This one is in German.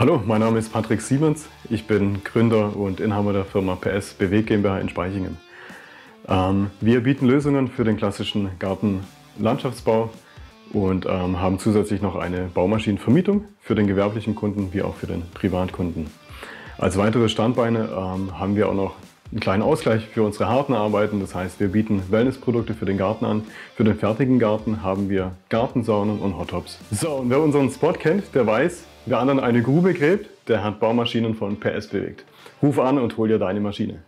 Hallo, mein Name ist Patrick Siemens. Ich bin Gründer und Inhaber der Firma PS Bewegt GmbH in Spaichingen. Wir bieten Lösungen für den klassischen Gartenlandschaftsbau und haben zusätzlich noch eine Baumaschinenvermietung für den gewerblichen Kunden wie auch für den Privatkunden. Als weitere Standbeine haben wir auch noch einen kleinen Ausgleich für unsere harten Arbeiten. Das heißt, wir bieten Wellnessprodukte für den Garten an. Für den fertigen Garten haben wir Gartensaunen und Hottops. So, und wer unseren Spot kennt, der weiß, wer anderen eine Grube gräbt, der hat Baumaschinen von PS Bewegt. Ruf an und hol dir deine Maschine.